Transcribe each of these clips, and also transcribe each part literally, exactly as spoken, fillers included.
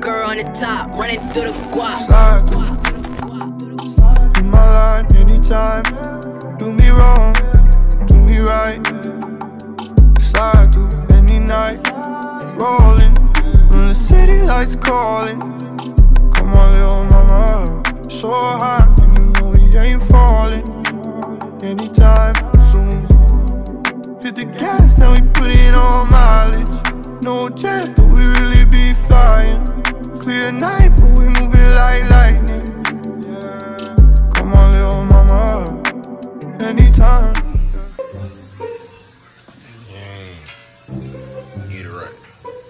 Walker on the top, running through the guap. Slide in my line anytime. Do me wrong, do me right. Slide through any night. Rolling when the city lights calling. Come on, little mama, so high, and you know we ain't falling. Anytime soon. Hit the gas, now we put it on mileage. No jet, but we really be flying. Clear night, but we moving like lightning. Come on, little mama, anytime. Yeah, get it right.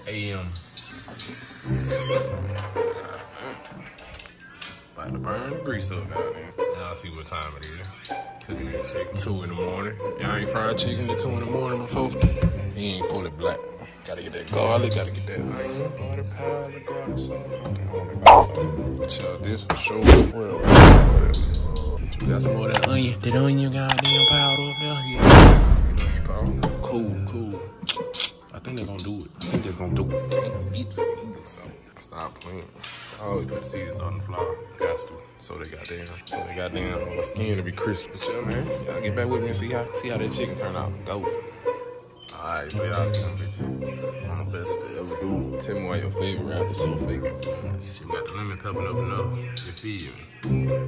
A M About to burn the grease up down there. Y'all see what time it is. Cooking that chicken two in the morning. Y'all ain't fried chicken at two in the morning before. He ain't fully black. Gotta get that garlic, gotta get that onion, butter, powder, garlic, something. But y'all, this for sure. Well, got some more of that onion. That onion goddamn powder up there. Yeah. Some onion powder. Cool, cool. I think they're gonna do it. I think it's gonna do it. They gonna eat the seeds or something. Stop playing. I always put the seeds on the flour. Got to. So they goddamn. So they goddamn on my skin to be crispy. But yeah, man. Y'all get back with me and see how, see how that chicken turn out. Go. Alright, so y'all see them bitches. One of the best to ever do. Tell me why your favorite rapper so fake. She got the lemon pepper up and up. You feel me?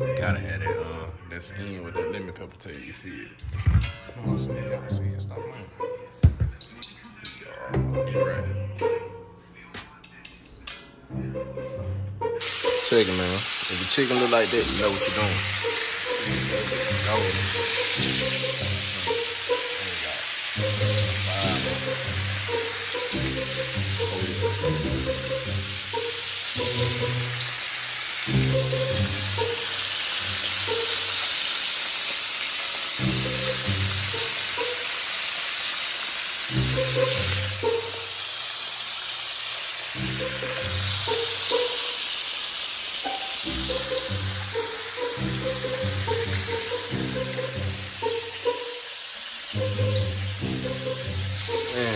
You gotta have that, uh, that skin with that lemon pepper taste. You feel it? You know what I'm saying? Y'all see it. Stop playing. Y'all get right. Check it, man. If the chicken look like that, you know what you're doing. Man,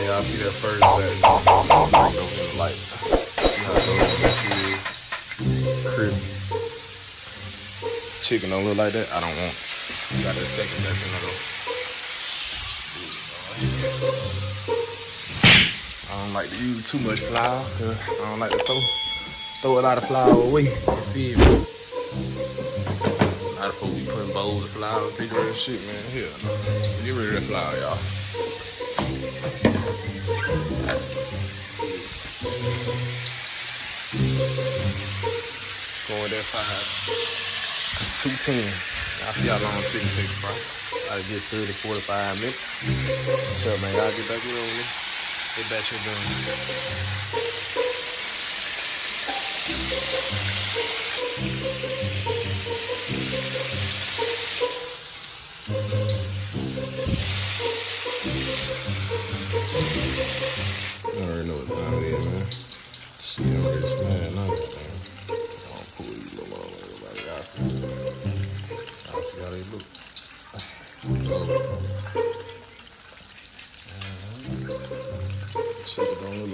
y'all see that first batch. Light. See how those crispy. Chicken don't look like that. I don't want it. You got that second batch in there. I don't like to use too much flour. I don't like to throw throw a lot of flour away. Feel me? A lot of folks be putting bowls of flour and bigger and shit, man. Here, get rid of that flour, y'all. Going that five. two ten. Y'all see how long chicken take to fry. Gotta get thirty, forty-five minutes. What's up, man? Y'all get back with me. Get back your gun.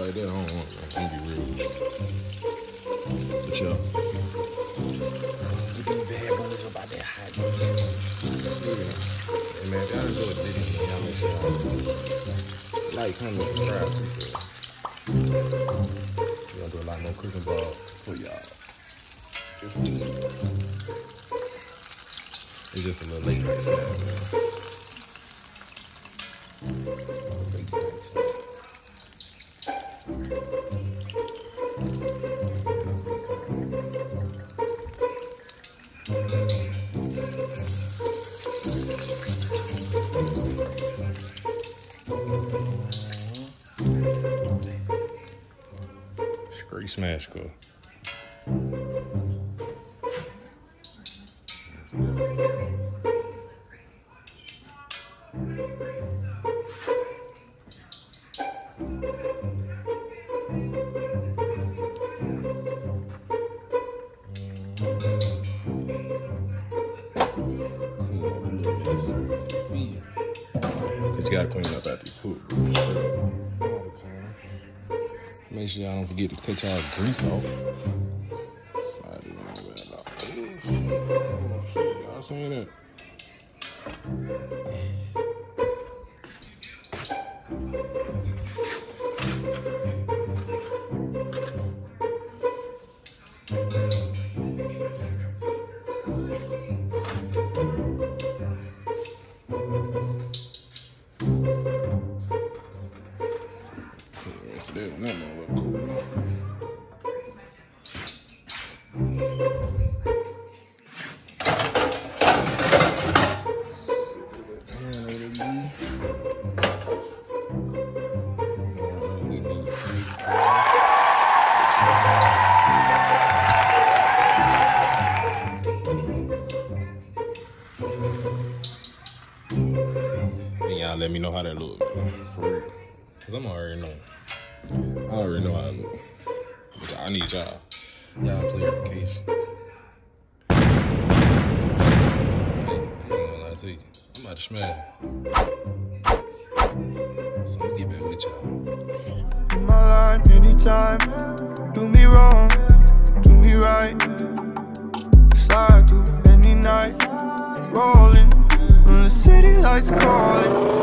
Like that, I don't want it. I'm gonna be real. But y'all, look at these bad boys about that hot. Hey man, y'all do a video, y'all make sure y'all do like, comment, subscribe, subscribe. We're gonna do a lot more cooking balls for y'all. It's just a little late night snack, man. Great smash go. make sure y'all don't forget to cut y'all grease off. Slide it all the way out like this. Oh, shit, y'all seen that? Let me know how that look, for real. Cause I'm already know. I already know how that look. But I need y'all, y'all clarification. Hey, I ain't gonna lie to you. I'm about to smash. So I'm gonna get back with y'all. In my life, anytime, do me wrong, do me right. Slide through any night, rolling, when the city lights calling.